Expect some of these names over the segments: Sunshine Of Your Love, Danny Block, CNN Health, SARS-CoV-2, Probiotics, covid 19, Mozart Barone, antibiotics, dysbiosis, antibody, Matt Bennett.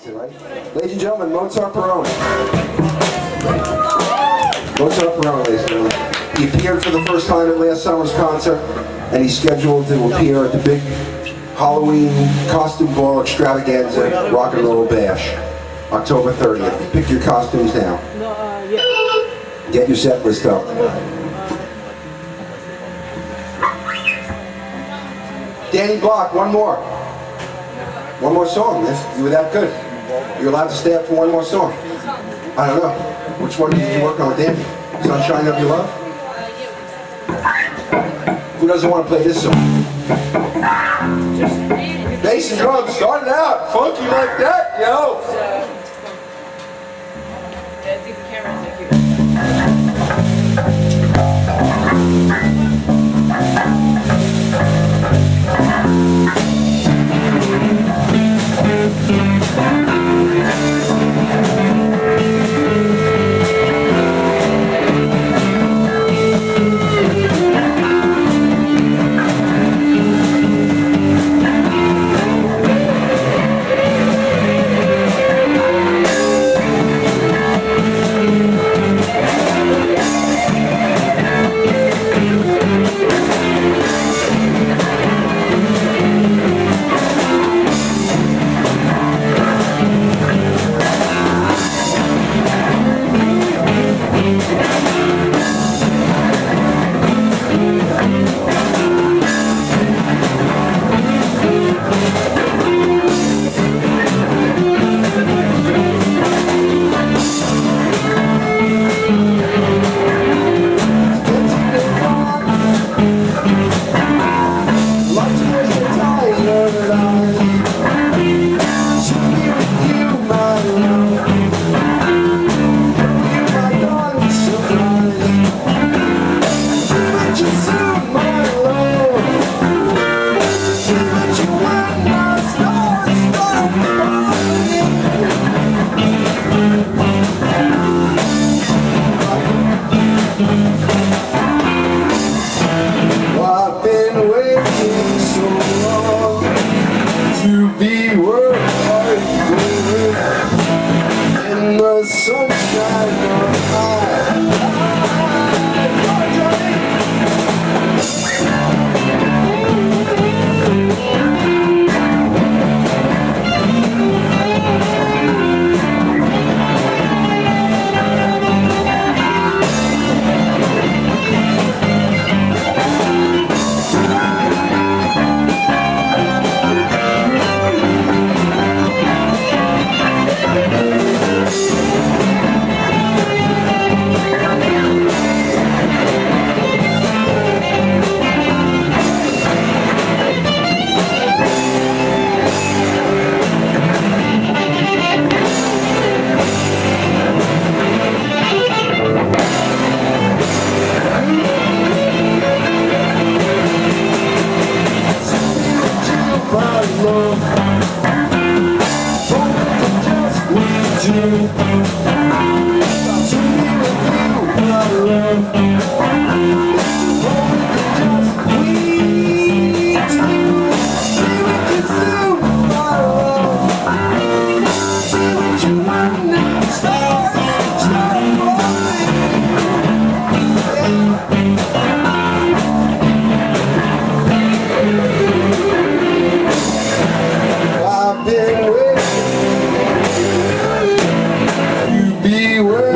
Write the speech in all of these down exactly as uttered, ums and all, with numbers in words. back to, right? Ladies and gentlemen, Mozart Barone. Mozart Barone, ladies and gentlemen. He appeared for the first time at last summer's concert, and he's scheduled to appear at the big Halloween costume ball extravaganza Rock and Roll Bash, October thirtieth. Pick your costumes now. Get your set list up. Danny Block, one more. One more song, man. You were that good. You're allowed to stay up for one more song. I don't know. Which one did you work on with Danny? Sunshine Of Your Love? Who doesn't want to play this song? Bass and drums, starting out, funky like that, yo! Beware.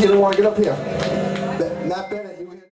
you don't want to get up here. Matt Bennett, you were here.